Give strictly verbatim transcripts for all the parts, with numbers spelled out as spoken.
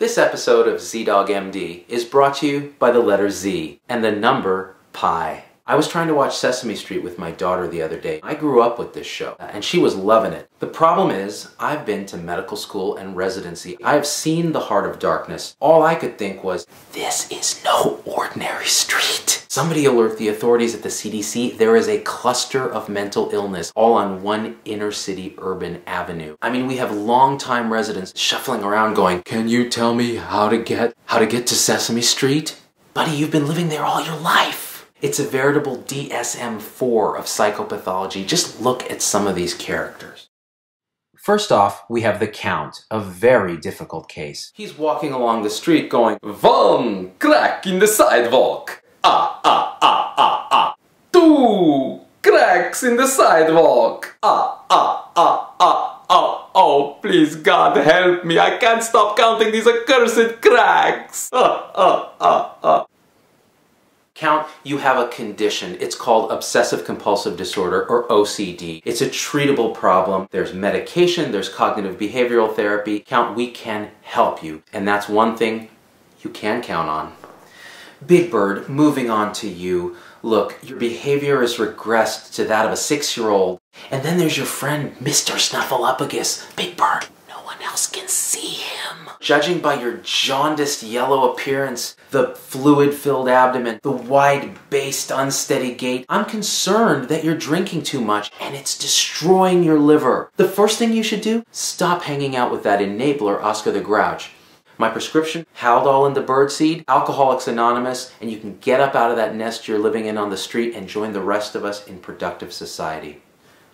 This episode of ZDoggMD is brought to you by the letter Z and the number pi. I was trying to watch Sesame Street with my daughter the other day. I grew up with this show, and she was loving it. The problem is, I've been to medical school and residency. I've seen the heart of darkness. All I could think was, this is no ordinary street. Somebody alert the authorities at the C D C. There is a cluster of mental illness all on one inner city urban avenue. I mean, we have longtime residents shuffling around going, can you tell me how to get, how to get to Sesame Street? Buddy, you've been living there all your life. It's a veritable D S M four of psychopathology. Just look at some of these characters. First off, we have the Count, a very difficult case. He's walking along the street going, one crack in the sidewalk. Ah, ah, ah, ah, ah. Two cracks in the sidewalk. Ah, ah, ah, ah, ah. Oh, please, God, help me. I can't stop counting these accursed cracks. Ah, ah, ah, ah. Count, you have a condition. It's called obsessive compulsive disorder, or O C D. It's a treatable problem. There's medication, there's cognitive behavioral therapy. Count, we can help you. And that's one thing you can count on. Big Bird, moving on to you. Look, your behavior has regressed to that of a six-year-old. And then there's your friend, Mister Snuffleupagus, Big Bird. Else can see him. Judging by your jaundiced yellow appearance, the fluid-filled abdomen, the wide-based, unsteady gait, I'm concerned that you're drinking too much and it's destroying your liver. The first thing you should do, stop hanging out with that enabler, Oscar the Grouch. My prescription, Haldol and the Birdseed, Alcoholics Anonymous, and you can get up out of that nest you're living in on the street and join the rest of us in productive society.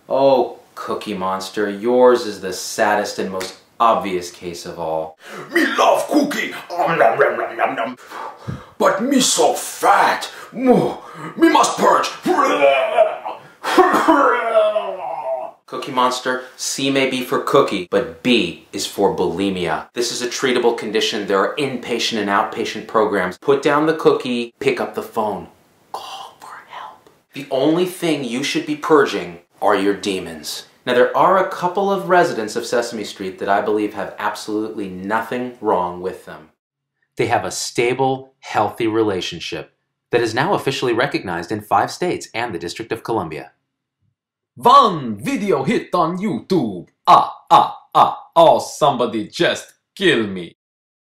Oh, Cookie Monster, yours is the saddest and most obvious case of all. Me love cookie, um, nom, nom, nom, nom, nom. But me so fat, me must purge. Cookie Monster, C may be for cookie, but B is for bulimia. This is a treatable condition. There are inpatient and outpatient programs. Put down the cookie, pick up the phone, call for help. The only thing you should be purging are your demons. Now, there are a couple of residents of Sesame Street that I believe have absolutely nothing wrong with them. They have a stable, healthy relationship that is now officially recognized in five states and the District of Columbia. One video hit on YouTube. Ah, ah, ah. Oh, somebody just kill me.